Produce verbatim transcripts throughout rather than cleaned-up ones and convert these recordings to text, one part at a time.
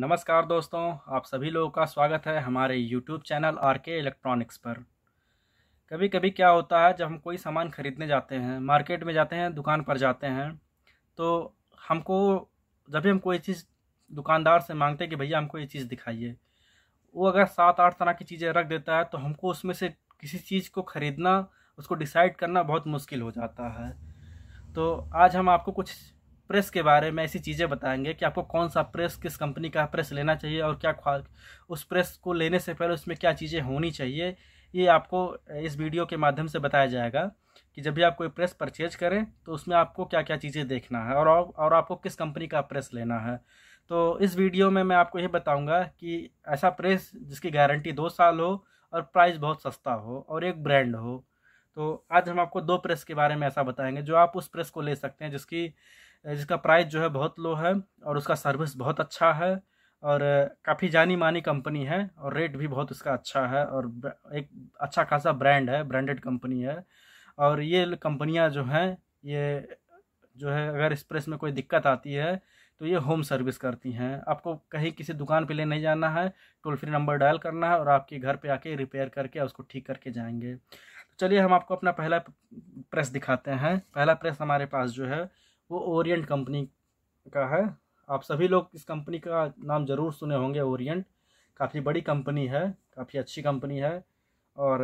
नमस्कार दोस्तों, आप सभी लोगों का स्वागत है हमारे YouTube channel R K Electronics पर। कभी कभी क्या होता है, जब हम कोई सामान ख़रीदने जाते हैं, मार्केट में जाते हैं, दुकान पर जाते हैं, तो हमको जब भी हम कोई चीज़ दुकानदार से मांगते हैं कि भैया हमको ये चीज़ दिखाइए, वो अगर सात आठ तरह की चीज़ें रख देता है तो हमको उसमें से किसी चीज़ को ख़रीदना, उसको डिसाइड करना बहुत मुश्किल हो जाता है। तो आज हम आपको कुछ प्रेस के बारे में ऐसी चीज़ें बताएंगे कि आपको कौन सा प्रेस, किस कंपनी का प्रेस लेना चाहिए और क्या उस प्रेस को लेने से पहले उसमें क्या चीज़ें होनी चाहिए, ये आपको इस वीडियो के माध्यम से बताया जाएगा कि जब भी आप कोई प्रेस परचेज करें तो उसमें आपको क्या क्या चीज़ें देखना है और और आपको किस कंपनी का प्रेस लेना है। तो इस वीडियो में मैं आपको ये बताऊँगा कि ऐसा प्रेस जिसकी गारंटी दो साल हो और प्राइस बहुत सस्ता हो और एक ब्रांड हो। तो आज हम आपको दो प्रेस के बारे में ऐसा बताएंगे जो आप उस प्रेस को ले सकते हैं जिसकी जिसका प्राइस जो है बहुत लो है और उसका सर्विस बहुत अच्छा है और काफ़ी जानी मानी कंपनी है और रेट भी बहुत उसका अच्छा है और एक अच्छा खासा ब्रांड है, ब्रांडेड कंपनी है। और ये कंपनियां जो हैं, ये जो है अगर इस प्रेस में कोई दिक्कत आती है तो ये होम सर्विस करती हैं। आपको कहीं किसी दुकान पे ले नहीं जाना है, टोल फ्री नंबर डायल करना है और आपके घर पे आके रिपेयर करके उसको ठीक करके जाएंगे। तो चलिए हम आपको अपना पहला प्रेस दिखाते हैं। पहला प्रेस हमारे पास जो है वो ओरिएंट कंपनी का है। आप सभी लोग इस कंपनी का नाम ज़रूर सुने होंगे। ओरिएंट काफ़ी बड़ी कंपनी है, काफ़ी अच्छी कंपनी है और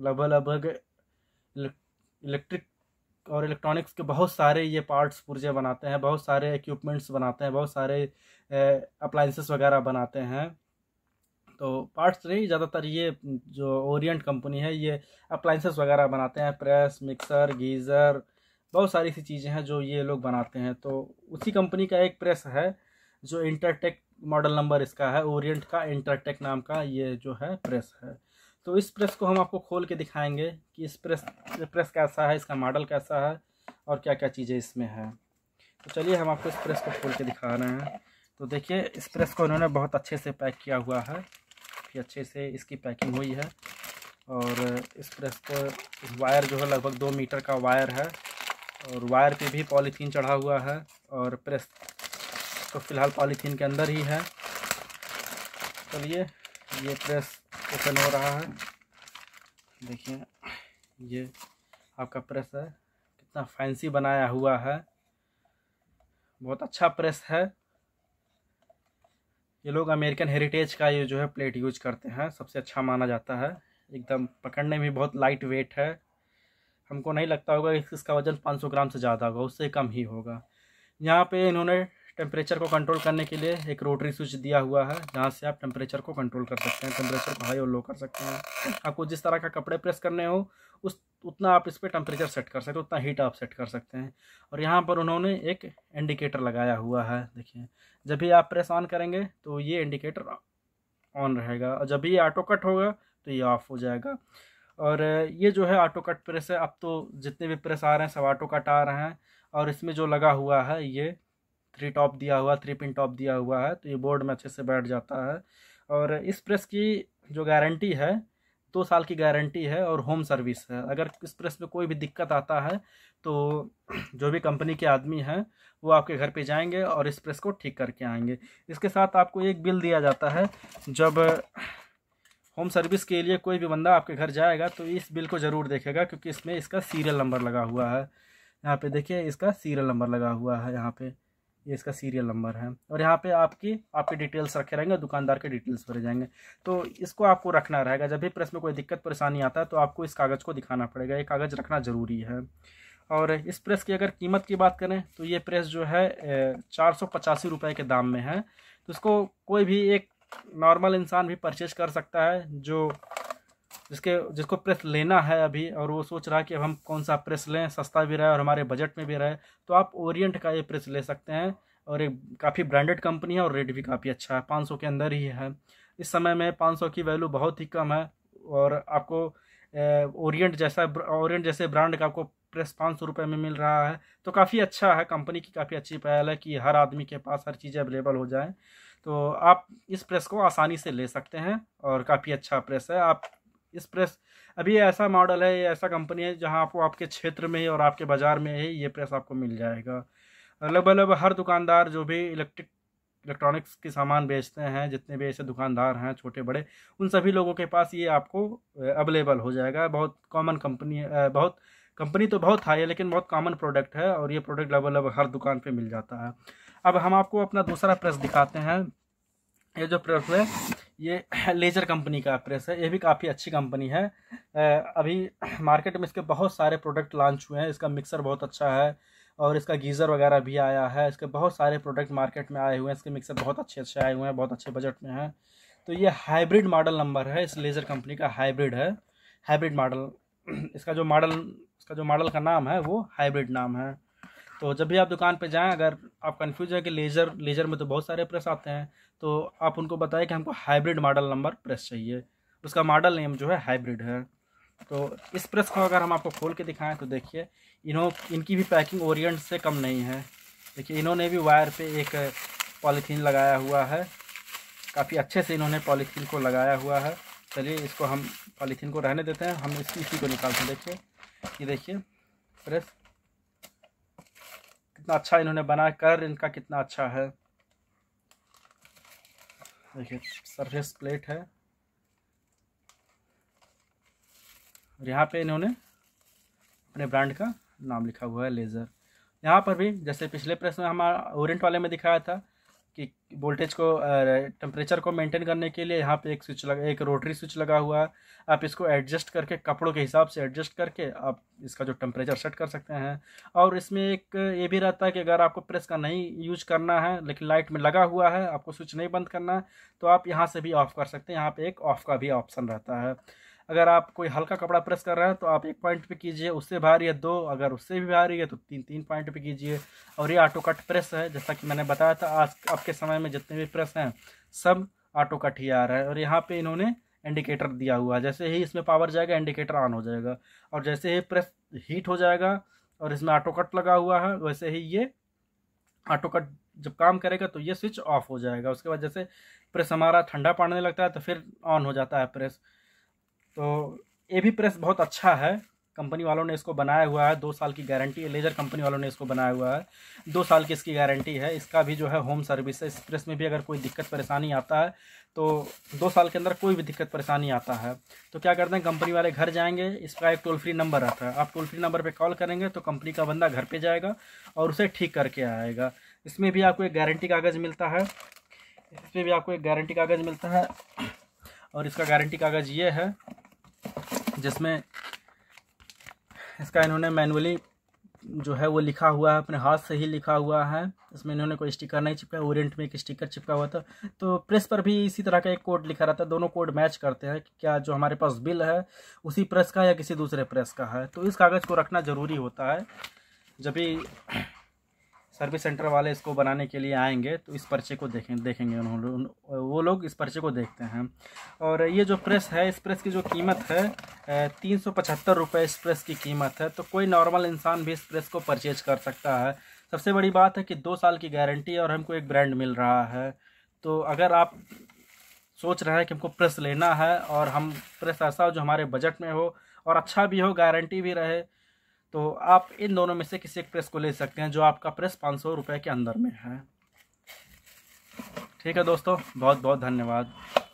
लगभग लगभग इलेक्ट्रिक और इलेक्ट्रॉनिक्स के बहुत सारे ये पार्ट्स पुर्जे बनाते हैं, बहुत सारे इक्विपमेंट्स बनाते हैं, बहुत सारे अप्लाइंसेस वगैरह बनाते हैं। तो पार्ट्स नहीं, ज़्यादातर ये जो ओरिएंट कंपनी है ये अप्लाइंसेस वगैरह बनाते हैं, प्रेस, मिक्सर, गीज़र, बहुत सारी सी चीज़ें हैं जो ये लोग बनाते हैं। तो उसी कंपनी का एक प्रेस है जो इंटरटेक मॉडल नंबर इसका है, ओरिएंट का इंटरटेक नाम का ये जो है प्रेस है। तो इस प्रेस को हम आपको खोल के दिखाएंगे कि इस प्रेस प्रेस कैसा है, इसका मॉडल कैसा है और क्या क्या चीज़ें इसमें हैं। तो चलिए हम आपको इस प्रेस को खोल के दिखा रहे हैं। तो देखिए, इस प्रेस को इन्होंने बहुत अच्छे से पैक किया हुआ है, काफ़ी अच्छे से इसकी पैकिंग हुई है और इस प्रेस को वायर जो है लगभग दो मीटर का वायर है और वायर पे भी पॉलीथीन चढ़ा हुआ है और प्रेस तो फ़िलहाल पॉलीथीन के अंदर ही है। चलिए, ये प्रेस ओपन हो रहा है। देखिए, ये आपका प्रेस है, कितना फैंसी बनाया हुआ है, बहुत अच्छा प्रेस है। ये लोग अमेरिकन हेरिटेज का ये जो है प्लेट यूज करते हैं, सबसे अच्छा माना जाता है। एकदम पकड़ने में बहुत लाइट वेट है, हमको नहीं लगता होगा इसका वज़न पाँच सौ ग्राम से ज़्यादा होगा, उससे कम ही होगा। यहाँ पे इन्होंने टेम्परेचर को कंट्रोल करने के लिए एक रोटरी स्विच दिया हुआ है जहाँ से आप टेम्परेचर को कंट्रोल कर सकते हैं, टेम्परेचर को हाई और लो कर सकते हैं। आपको जिस तरह का कपड़े प्रेस करने हो उस उतना आप इस पर टेम्परेचर सेट कर सकते हो, उतना हीट आप सेट कर सकते हैं। और यहाँ पर उन्होंने एक इंडिकेटर लगाया हुआ है। देखिए, जब भी आप प्रेस ऑन करेंगे तो ये इंडिकेटर ऑन रहेगा और जब भी ये ऑटो कट होगा तो ये ऑफ हो जाएगा। और ये जो है ऑटो कट प्रेस है। अब तो जितने भी प्रेस आ रहे हैं सब ऑटो कट आ रहे हैं और इसमें जो लगा हुआ है ये थ्री टॉप दिया हुआ, थ्री पिन टॉप दिया हुआ है, तो ये बोर्ड में अच्छे से बैठ जाता है। और इस प्रेस की जो गारंटी है दो साल की गारंटी है और होम सर्विस है। अगर इस प्रेस में कोई भी दिक्कत आता है तो जो भी कंपनी के आदमी हैं वो आपके घर पे जाएंगे और इस प्रेस को ठीक करके आएंगे। इसके साथ आपको एक बिल दिया जाता है। जब होम सर्विस के लिए कोई भी बंदा आपके घर जाएगा तो इस बिल को ज़रूर देखेगा क्योंकि इसमें इसका सीरियल नंबर लगा हुआ है। यहाँ पे देखिए, इसका सीरियल नंबर लगा हुआ है, यहाँ पे ये इसका सीरियल नंबर है और यहाँ पे आपकी आपके डिटेल्स रखे रहेंगे, दुकानदार के डिटेल्स भरे जाएंगे। तो इसको आपको रखना रहेगा। जब भी प्रेस में कोई दिक्कत परेशानी आता है तो आपको इस कागज़ को दिखाना पड़ेगा, ये कागज़ रखना ज़रूरी है। और इस प्रेस की अगर कीमत की बात करें तो ये प्रेस जो है चार सौ पचासी रुपये के दाम में है। तो इसको कोई भी एक नॉर्मल इंसान भी परचेज कर सकता है जो जिसके जिसको प्रेस लेना है अभी और वो सोच रहा है कि अब हम कौन सा प्रेस लें, सस्ता भी रहे और हमारे बजट में भी रहे, तो आप ओरिएंट का ये प्रेस ले सकते हैं। और एक काफ़ी ब्रांडेड कंपनी है और रेट भी काफ़ी अच्छा है, पाँच सौ के अंदर ही है। इस समय में पाँच सौ की वैल्यू बहुत ही कम है और आपको ओरिएंट जैसा ओरिएंट जैसे ब्रांड का आपको प्रेस पाँच सौ रुपये में मिल रहा है, तो काफ़ी अच्छा है। कंपनी की काफ़ी अच्छी पहल है कि हर आदमी के पास हर चीज़ें अवेलेबल हो जाए। तो आप इस प्रेस को आसानी से ले सकते हैं और काफ़ी अच्छा प्रेस है। आप इस प्रेस अभी ऐसा मॉडल है, ये ऐसा कंपनी है जहां आपको आपके क्षेत्र में ही और आपके बाज़ार में ही ये प्रेस आपको मिल जाएगा। लगभग लगभग हर दुकानदार जो भी इलेक्ट्रिक इलेक्ट्रॉनिक्स के सामान बेचते हैं, जितने भी ऐसे दुकानदार हैं छोटे बड़े, उन सभी लोगों के पास ये आपको अवेलेबल हो जाएगा। बहुत कॉमन कंपनी, बहुत कंपनी तो बहुत हाई है लेकिन बहुत कॉमन प्रोडक्ट है और ये प्रोडक्ट अवेलेबल हर दुकान पे मिल जाता है। अब हम आपको अपना दूसरा प्रेस दिखाते हैं। ये जो प्रेस है ये लेजर कंपनी का प्रेस है, ये भी काफ़ी अच्छी कंपनी है। अभी मार्केट में इसके बहुत सारे प्रोडक्ट लॉन्च हुए हैं। इसका मिक्सर बहुत अच्छा है और इसका गीज़र वगैरह भी आया है। इसके बहुत सारे प्रोडक्ट मार्केट में आए हुए हैं। इसके मिक्सर बहुत अच्छे अच्छे आए हुए हैं, बहुत अच्छे बजट में हैं। तो ये हाइब्रिड मॉडल नंबर है, इस लेज़र कंपनी का हाइब्रिड है, हाइब्रिड मॉडल। इसका जो मॉडल इसका जो मॉडल का नाम है वो हाइब्रिड नाम है। तो जब भी आप दुकान पे जाएं, अगर आप कंफ्यूज है कि लेज़र लेज़र में तो बहुत सारे प्रेस आते हैं, तो आप उनको बताएं कि हमको हाइब्रिड मॉडल नंबर प्रेस चाहिए। उसका मॉडल नेम जो है हाइब्रिड है। तो इस प्रेस को अगर हम आपको खोल के दिखाएं तो देखिए इन्हों इनकी भी पैकिंग ओरिएंट से कम नहीं है। देखिए इन्होंने भी वायर पे एक पॉलीथीन लगाया हुआ है, काफ़ी अच्छे से इन्होंने पॉलीथीन को लगाया हुआ है। चलिए इसको हम पॉलीथीन को रहने देते हैं, हम इसकी इसी को निकालते हैं। देखिए ये देखिए प्रेस कितना अच्छा इन्होंने बनाया, कर इनका कितना अच्छा है। देखिए सरफेस प्लेट है और यहाँ पे इन्होंने अपने ब्रांड का नाम लिखा हुआ है लेज़र। यहाँ पर भी जैसे पिछले प्रेस में हमारा ओरिएंट वाले में दिखाया था कि वोल्टेज को टेम्परेचर को मेंटेन करने के लिए यहाँ पे एक स्विच लगा, एक रोटरी स्विच लगा हुआ है। आप इसको एडजस्ट करके कपड़ों के हिसाब से एडजस्ट करके आप इसका जो टेम्परेचर सेट कर सकते हैं। और इसमें एक ये भी रहता है कि अगर आपको प्रेस का नहीं यूज करना है लेकिन लाइट में लगा हुआ है, आपको स्विच नहीं बंद करना है, तो आप यहाँ से भी ऑफ़ कर सकते हैं। यहाँ पर एक ऑफ़ का भी ऑप्शन रहता है। अगर आप कोई हल्का कपड़ा प्रेस कर रहे हैं तो आप एक पॉइंट पे कीजिए, उससे भारी है दो, अगर उससे भी भारी है तो तीन तीन पॉइंट पे कीजिए। और ये ऑटो कट प्रेस है, जैसा कि मैंने बताया था आज आपके समय में जितने भी प्रेस हैं सब ऑटो कट ही आ रहा है। और यहाँ पे इन्होंने इंडिकेटर दिया हुआ है, जैसे ही इसमें पावर जाएगा इंडिकेटर ऑन हो जाएगा और जैसे ही प्रेस हीट हो जाएगा और इसमें ऑटो कट लगा हुआ है वैसे ही ये ऑटो कट जब काम करेगा तो ये स्विच ऑफ हो जाएगा। उसके बाद जैसे प्रेस हमारा ठंडा पड़ने लगता है तो फिर ऑन हो जाता है प्रेस। तो ये भी प्रेस बहुत अच्छा है, कंपनी वालों ने इसको बनाया हुआ है, दो साल की गारंटी है। लेज़र कंपनी वालों ने इसको बनाया हुआ है, दो साल की इसकी गारंटी है। इसका भी जो है होम सर्विस है। इस प्रेस में भी अगर कोई दिक्कत परेशानी आता है तो दो साल के अंदर कोई भी दिक्कत परेशानी आता है तो क्या करते हैं, कंपनी वाले घर जाएंगे। इसका एक टोल फ्री नंबर रहता है, आप टोल फ्री नंबर पर कॉल करेंगे तो कंपनी का बंदा घर पर जाएगा और उसे ठीक करके आएगा। इसमें भी आपको एक गारंटी कागज़ मिलता है, इसमें भी आपको एक गारंटी कागज़ मिलता है। और इसका गारंटी कागज़ ये है जिसमें इसका इन्होंने मैनुअली जो है वो लिखा हुआ है, अपने हाथ से ही लिखा हुआ है। इसमें इन्होंने कोई स्टिकर नहीं चिपका, ओरिएंट में एक स्टिकर चिपका हुआ था। तो प्रेस पर भी इसी तरह का एक कोड लिखा रहता है, दोनों कोड मैच करते हैं कि क्या जो हमारे पास बिल है उसी प्रेस का या किसी दूसरे प्रेस का है। तो इस कागज़ को रखना ज़रूरी होता है, जब भी सर्विस सेंटर वाले इसको बनाने के लिए आएंगे तो इस पर्चे को देखें देखेंगे उन्होंने वो लोग इस पर्चे को देखते हैं। और ये जो प्रेस है, इस प्रेस की जो कीमत है तीन सौ पचहत्तर रुपये इस प्रेस की कीमत है। तो कोई नॉर्मल इंसान भी इस प्रेस को परचेज कर सकता है। सबसे बड़ी बात है कि दो साल की गारंटी है और हमको एक ब्रांड मिल रहा है। तो अगर आप सोच रहे हैं कि हमको प्रेस लेना है और हम प्रेस ऐसा हो जो हमारे बजट में हो और अच्छा भी हो, गारंटी भी रहे, तो आप इन दोनों में से किसी एक प्रेस को ले सकते हैं जो आपका प्रेस पाँच सौ रुपये के अंदर में है। ठीक है दोस्तों, बहुत बहुत धन्यवाद।